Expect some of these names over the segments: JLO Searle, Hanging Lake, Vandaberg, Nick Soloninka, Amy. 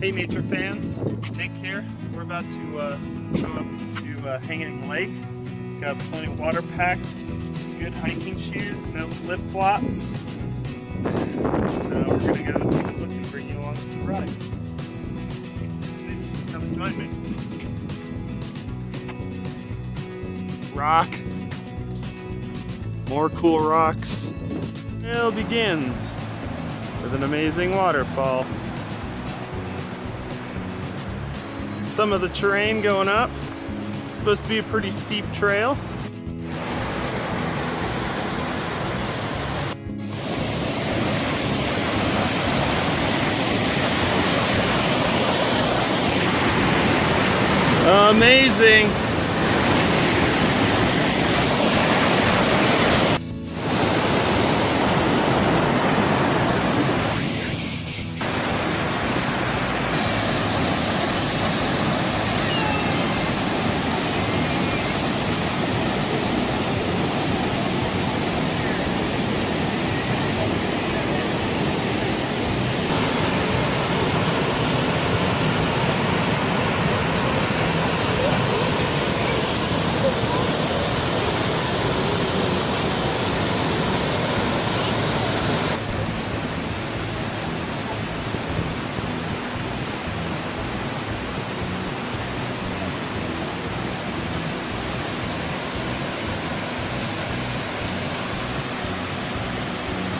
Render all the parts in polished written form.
Hey nature fans, Nick here. We're about to go up to Hanging Lake. Got plenty of water packed, good hiking shoes, no flip-flops. We're going to go take a look and bring you along for the ride. Please come join me. Rock. More cool rocks. Trail begins with an amazing waterfall. Some of the terrain going up. It's supposed to be a pretty steep trail. Amazing!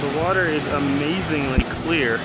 The water is amazingly clear.